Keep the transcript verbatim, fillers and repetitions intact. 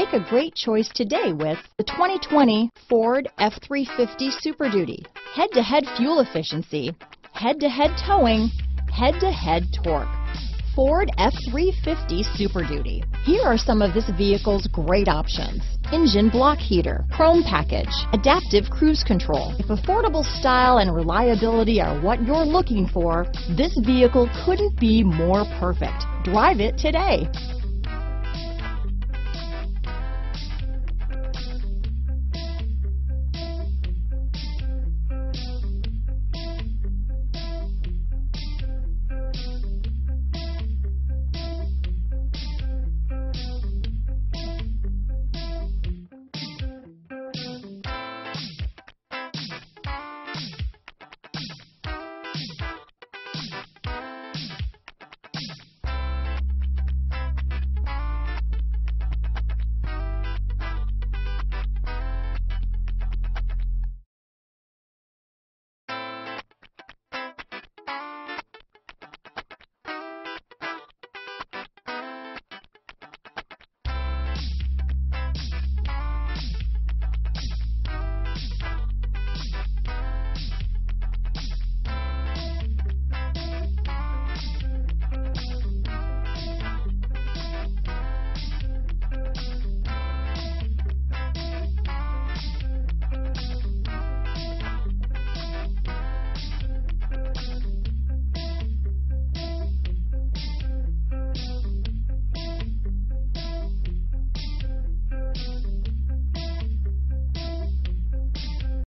Make a great choice today with the twenty twenty Ford F three fifty Super Duty. Head-to-head fuel efficiency, head-to-head towing, head-to-head torque. Ford F three fifty Super Duty. Here are some of this vehicle's great options. Engine block heater, chrome package, adaptive cruise control. If affordable style and reliability are what you're looking for, this vehicle couldn't be more perfect. Drive it today.